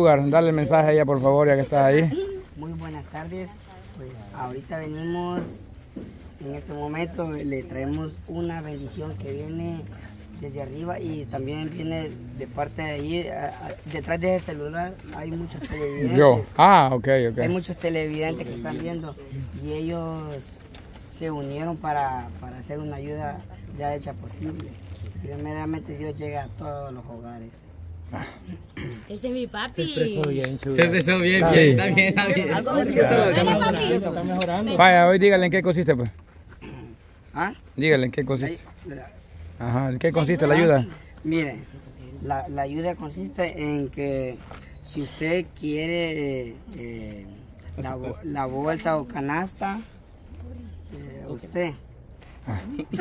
Lugar, dale el mensaje a ella por favor, ya que estás ahí. Muy buenas tardes, pues ahorita venimos, en este momento le traemos una bendición que viene desde arriba y también viene de parte de allí, detrás de ese celular hay muchos televidentes. Yo, ok. Hay muchos televidentes que están viendo y ellos se unieron para hacer una ayuda ya hecha posible. Primeramente Dios llega a todos los hogares. Ese es mi papi. Se expresó bien, chulo. Se expresó bien, sí. Está bien. Algo me está mejorando. Vaya, hoy dígale en qué consiste, pues. ¿Ah? Dígale en qué consiste. Ajá, ¿en qué consiste la ayuda? Mire, la ayuda consiste en que si usted quiere la bolsa o canasta, usted. Y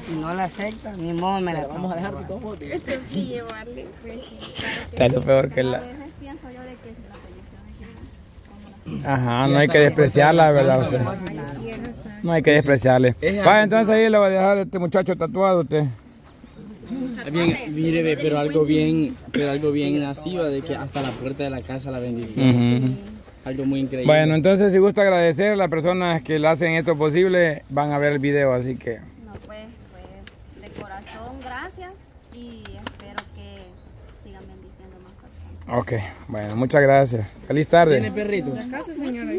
si no la acepta, ni modo, me la vamos a dejar de todos modos. Esto sí, llevarle. Está lo peor que la. A veces pienso yo de que la televisión es ajá, no hay que despreciarla, ¿verdad? Usted. No hay que despreciarle. Vaya, entonces ahí le voy a dejar a este muchacho tatuado, usted. Bien, mire, pero algo bien nacido de que hasta la puerta de la casa la bendición. Algo muy increíble. Bueno, entonces si gusta agradecer a las personas que le hacen esto posible, van a ver el video, así que. No, pues de corazón, gracias y espero que sigan bendiciendo más cosas. Ok, bueno, muchas gracias. Feliz tarde. ¿Tiene perrito? La casa, señora.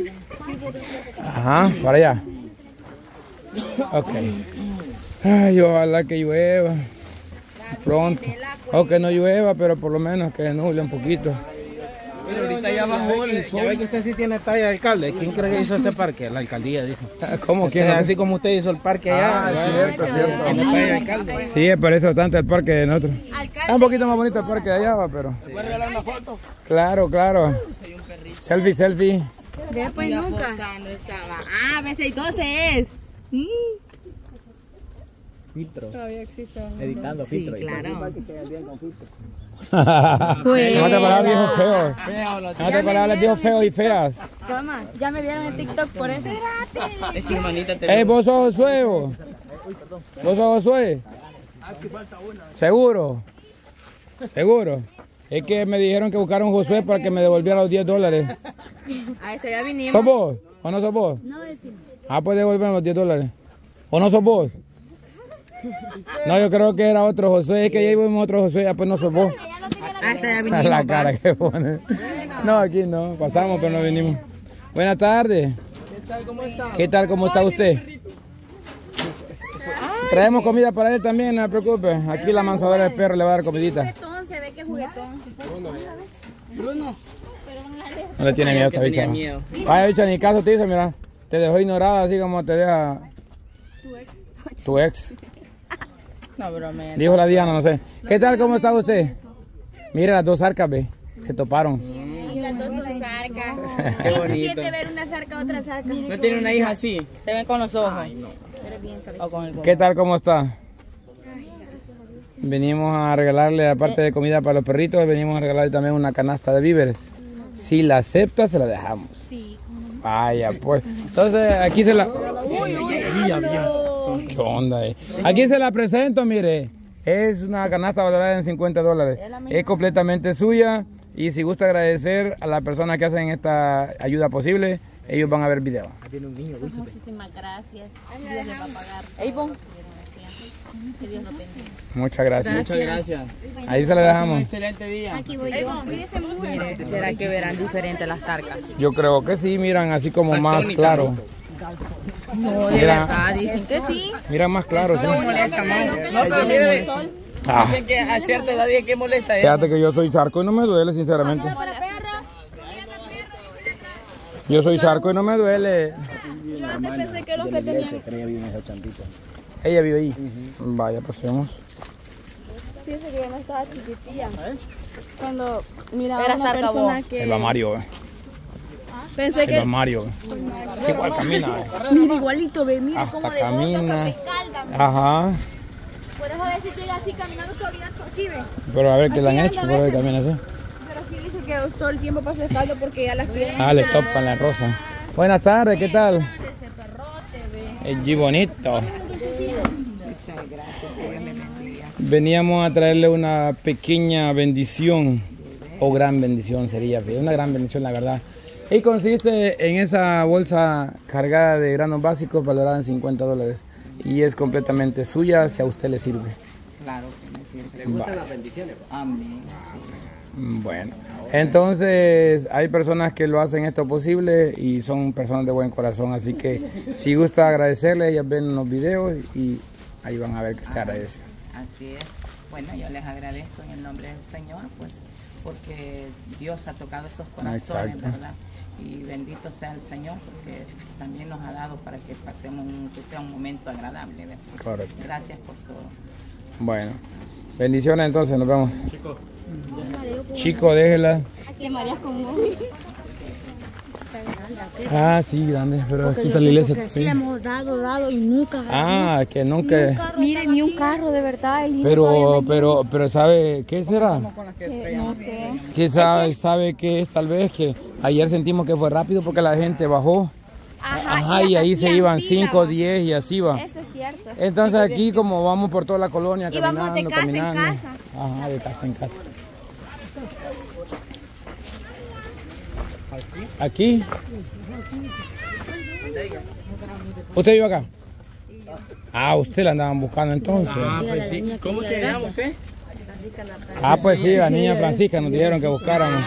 Ajá, para allá. Ok. Ay, ojalá que llueva pronto, aunque no llueva, pero por lo menos que nuble un poquito. Pero ahorita ya bajó el sol. ¿Sabe que usted sí tiene talla de alcalde? ¿Quién cree que hizo este parque? La alcaldía, dice. ¿Cómo quién? Así como usted hizo el parque allá. Cierto. Tiene talla de alcalde. Sí, parece bastante el parque de nosotros. Es un poquito más bonito el parque de allá, pero... ¿Se puede regalar una foto? Claro. Selfie. Vea pues nunca. Ah, B612 es. Filtro. Todavía existe. Editando filtro. Sí, claro. Para que quede bien con filtro. No te palabras viejos feos. No te palabras viejos feos y feas. Toma, ya me vieron en TikTok por eso. Es que hermanita te vos sos Josué. ¿Seguro? ¿Seguro? Es que me dijeron que buscaron Josué para que me devolviera los $10. A este ya vinimos. ¿Sos vos? ¿O no sos vos? No, decimos. Ah, pues devolverme los $10. ¿O no sos vos? No, yo creo que era otro José, es que ya íbamos otro José, ya pues no sos vos. Hasta ya la cara que pone. No, aquí no, pasamos pero no vinimos. Buenas tardes. ¿Qué tal, cómo está usted? Traemos comida para él también, no se preocupe. Aquí la mansadora del perro le va a dar comidita. Se ve que juguetón. Bruno. No le tiene miedo a esta bicha. Vaya bicha, ni caso te hizo, mira. Te dejó ignorada así como te deja tu ex. No, bromea. Dijo la Diana, no sé. ¿Qué tal? ¿Cómo está usted? Mira, las dos zarcas, ve. Se toparon. Y las dos son zarcas. Qué bonito. ¿Qué se ver una zarca a otra zarca? No tiene una hija así. Se ven con los ojos. Ay, no. Pero bien, ¿sabes? O con el... ¿Qué tal? ¿Cómo está? Venimos a regalarle, aparte de comida para los perritos, venimos a regalarle también una canasta de víveres. Si la acepta, se la dejamos. Sí. Vaya, pues. Entonces, aquí se la... ¿Qué onda? Aquí se la presento, mire. Es una canasta valorada en $50. Es completamente suya. Y si gusta agradecer a las personas que hacen esta ayuda posible, ellos van a ver video. Muchísimas gracias. Dios le va a pagar. Que Dios lo bendiga. Muchas gracias. Ahí se la dejamos. Un excelente día. Aquí voy yo. ¿Será que verán diferente las tarcas? Yo creo que sí, miran así como más claro. No, de verdad, dicen que sí. Mira más claro. Eso no molesta más. No, pero mire. Dicen que a cierta edad dicen que molesta eso. Fíjate que yo soy zarco y no me duele, sinceramente. Yo soy zarco y no me duele. Yo antes pensé que los que tenían... Ella vive en esa champita. Ella vive ahí. Vaya, pasemos. Fíjese que yo no estaba chiquitilla. Cuando miraba a una persona que... El Mario, pensé que... Mario. Que igual camina. Mira, igualito, ve, mira hasta cómo camina. De calda, ajá. Por eso a veces llega así caminando todavía, así ve. Pero a ver qué le han hecho, por eso camina así. Pero aquí dice que todo el tiempo pasa de caldo porque ya las piernas. Ah, le topan la rosa. Buenas tardes, ¿qué tal? Ese perrote, ve. El G bonito. Veníamos a traerle una pequeña bendición, o gran bendición sería, una gran bendición la verdad. Y consiste en esa bolsa cargada de granos básicos valorada en $50 y es completamente suya si a usted le sirve. Claro que me sirve. Le gustan las bendiciones. Amén. Bueno, entonces hay personas que lo hacen esto posible y son personas de buen corazón, así que si gusta agradecerles, ellas ven los videos y ahí van a ver que se agradece. Así es. Bueno, yo les agradezco en el nombre del Señor, pues porque Dios ha tocado esos corazones, exacto, ¿verdad? Y bendito sea el Señor porque también nos ha dado para que pasemos que sea un momento agradable, ¿verdad? Correcto. Gracias por todo. Bueno, bendiciones entonces, nos vemos. Chicos. Chico, déjela. Te mareas con vos. Ah, sí, grande, pero quita la iglesia. Que sí, hemos dado y nunca. Ah, que nunca. Mire, ni un carro de verdad. Pero ¿sabe qué será? No sé. ¿Qué sabe qué es? Tal vez que ayer sentimos que fue rápido porque la gente bajó. Ajá, y ahí se iban 5, 10 y así va. Eso es cierto. Entonces aquí como vamos por toda la colonia caminando, vamos de casa en casa. Ajá, de casa en casa. ¿Aquí? ¿Usted vive acá? Ah, usted la andaban buscando entonces. Ah, pues sí. ¿Cómo que era usted? Ah, pues sí, la niña Francisca nos dijeron que buscáramos.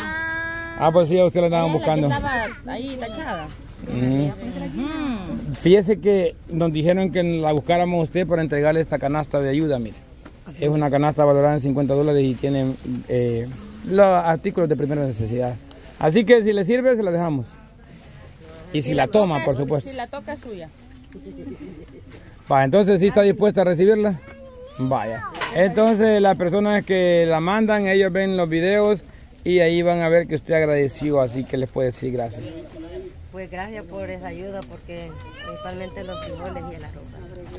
Ah, pues sí, a usted la andaban buscando. Estaba ahí tachada. Fíjese que nos dijeron que la buscáramos a usted para entregarle esta canasta de ayuda, mire. Es una canasta valorada en $50 y tiene los artículos de primera necesidad. Así que si le sirve, se la dejamos. Y si la toma, por supuesto. Si la toca, es suya. Va, entonces, ¿sí está dispuesta a recibirla? Vaya. Entonces, las personas que la mandan, ellos ven los videos y ahí van a ver que usted agradeció, así que les puede decir gracias. Pues gracias por esa ayuda, porque principalmente los frijoles y el arroz.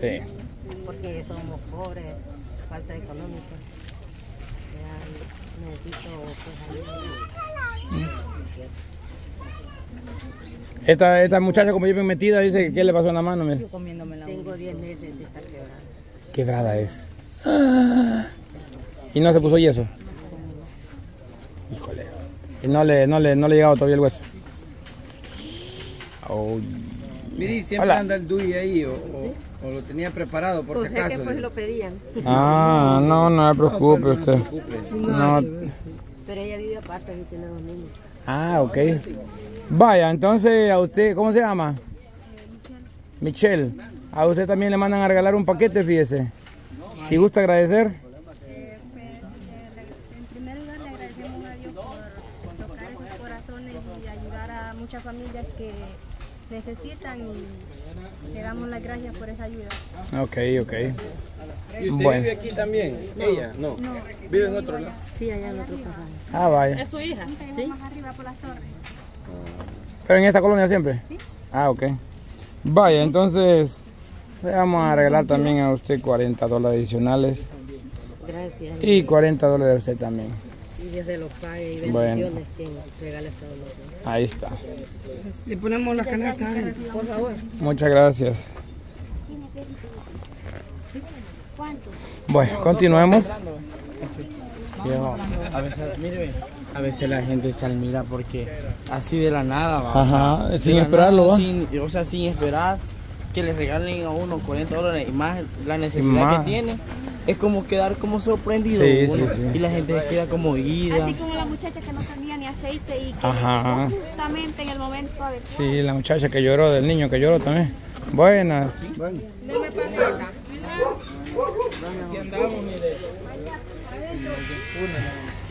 Sí. Porque somos pobres, falta económica. Necesito pues, ayuda. Esta muchacha como yo bien metida dice que ¿qué le pasó en la mano? Mira. Tengo 10 meses de estar quebrada. Quebrada es. Ah, y no se puso yeso. Híjole. Y no le ha llegado todavía el hueso. Oh. Mire, siempre hola, anda el DUI ahí o lo tenía preparado por pues si acaso. Pues lo pedían. Ah, no se preocupe usted. No. Pero ella vive aparte y tiene 2 niños. Ah, ok. Vaya, entonces a usted, ¿cómo se llama? Michelle. A usted también le mandan a regalar un paquete, fíjese. Si gusta agradecer. En primer lugar le agradecemos a Dios por tocar sus corazones y ayudar a muchas familias que necesitan y le damos las gracias por esa ayuda. Ok. ¿Y usted vive aquí también? No. ¿Ella? No. ¿Vive en otro lado? Sí, allá en otro lado. Ah, vaya. ¿Es su hija? Sí. Más arriba por las torres. ¿Pero en esta colonia siempre? Sí. Ah, ok. Vaya, entonces le vamos a regalar también a usted $40 adicionales. Gracias. Y $40 a usted también. Y desde los pague y bendiciones bueno, que regale todo lo que... Ahí está. Le ponemos las canastas, por favor. Muchas gracias. Bueno, continuemos. A veces la gente se admira porque así de la nada va. Ajá, o sea, sin esperarlo nada, va. Sin esperar que le regalen a uno $40 y más la necesidad más que tiene. Es como quedar como sorprendido, sí. Y la gente queda como ida. Así como la muchacha que no tenía ni aceite y que ajá, justamente en el momento adecuado. Sí, la muchacha que lloró, del niño que lloró también. Buenas. Bueno. Deme paleta. Aquí andamos, mire.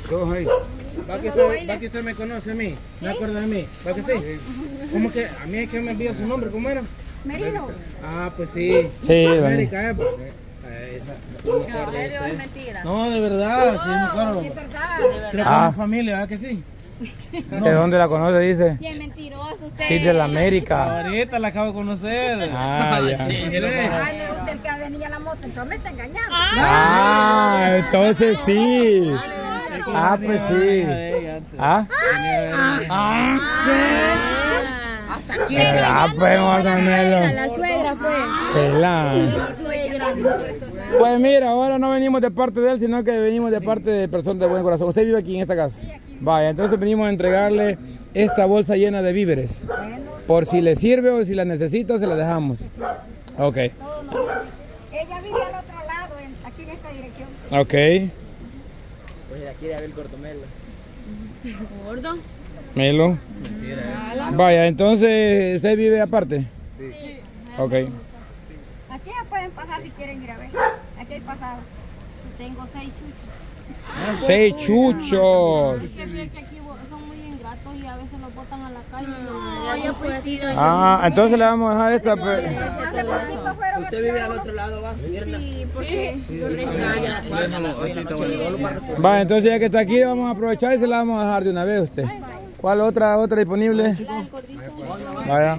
Todos ahí. ¿Va que usted me conoce a mí? ¿Me acuerdas de mí? ¿Va que sí? ¿Cómo que? A mí es que me envía su nombre, ¿cómo era? Merino. Ah, pues sí. Sí, América, ¿eh? No, es mentira. No, de verdad, sí, no, claro. Es verdad. Creo que es familia, ¿verdad que sí? No. ¿De dónde la conoce, dice? Bien mentiroso usted. Sí, de la América. Ahorita la acabo de conocer. Ah, ya. Sí, usted que venía la moto, entonces me engañando. Ah, entonces sí. Ah, pues sí. Hasta aquí. Ah, pues vamos a ponerlo. La suegra fue. Pues mira, ahora no venimos de parte de él, sino que venimos de parte de personas de buen corazón. ¿Usted vive aquí en esta casa? Sí, aquí. Vaya, entonces venimos a entregarle esta bolsa llena de víveres. Por si le sirve o si la necesita, se la dejamos. Ok. Ella vive al otro lado, aquí en esta dirección. Ok. Pues ella quiere ver el gordomelo. ¿Gordo? Melo. Vaya, entonces, ¿usted vive aparte? Sí. Ok. Aquí ya pueden pasar si quieren ir a ver. Aquí hay pasado. Tengo 6 chuchos. ¡6 chuchos! Es que aquí son muy ingratos y a veces los botan a la calle. Ah, entonces le vamos a dejar esta. ¿Usted vive al otro lado, va? Sí, porque va, entonces ya que está aquí vamos a aprovechar y se la vamos a dejar de una vez a usted. ¿Cuál otra disponible? Vaya.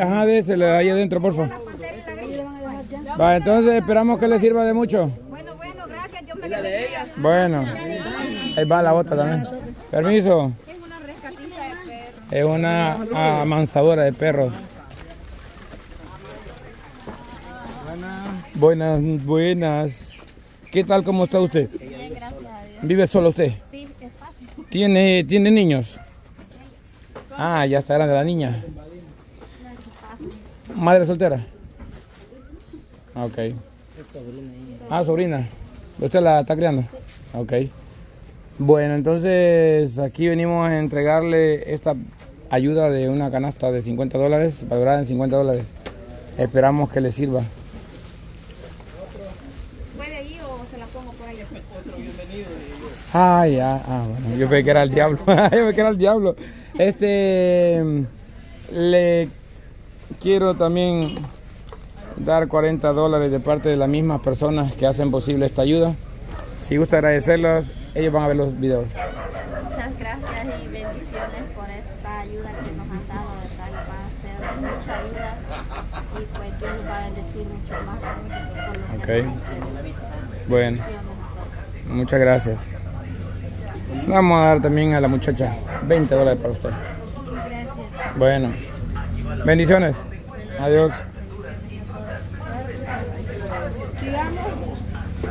Ajá, désele ahí adentro, por favor. Vale, entonces esperamos que le sirva de mucho. Bueno, gracias, Dios me la dé. Bueno, ahí va la bota también. Permiso. Es una rescatista de perros. Es una amansadora de perros. Buenas, buenas. ¿Qué tal, cómo está usted? Bien, gracias a Dios. ¿Vive solo usted? Sí, es fácil. ¿Tiene niños? Ah, ya está grande la niña. ¿Madre soltera? Ok. Es sobrina. Ah, sobrina. ¿Usted la está criando? Sí. Ok. Bueno, entonces aquí venimos a entregarle esta ayuda de una canasta de $50, valorada en $50. Esperamos que le sirva. ¿Puede ir o se la pongo por ahí? Ah, ya. Ah, bueno, yo pensé que era el diablo. Yo pensé que era el diablo. Le quiero también dar $40 de parte de las mismas personas que hacen posible esta ayuda. Si gusta agradecerlos, ellos van a ver los videos. Muchas gracias y bendiciones por esta ayuda que nos han dado, ¿verdad? Va a ser mucha ayuda y pues Dios nos va a bendecir mucho más. Okay. Bueno, muchas gracias. Vamos a dar también a la muchacha $20 para usted. Gracias. Bueno, bendiciones. Adiós.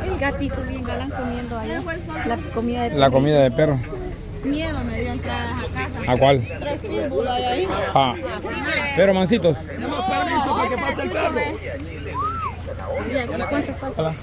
El gatito bien galán comiendo ahí la comida de perro. Miedo me dio entrar a esa casa. ¿A cuál? 3 pitbulls ahí. Ah. Pero mancitos. Demos permiso para que pase el perro. Hola.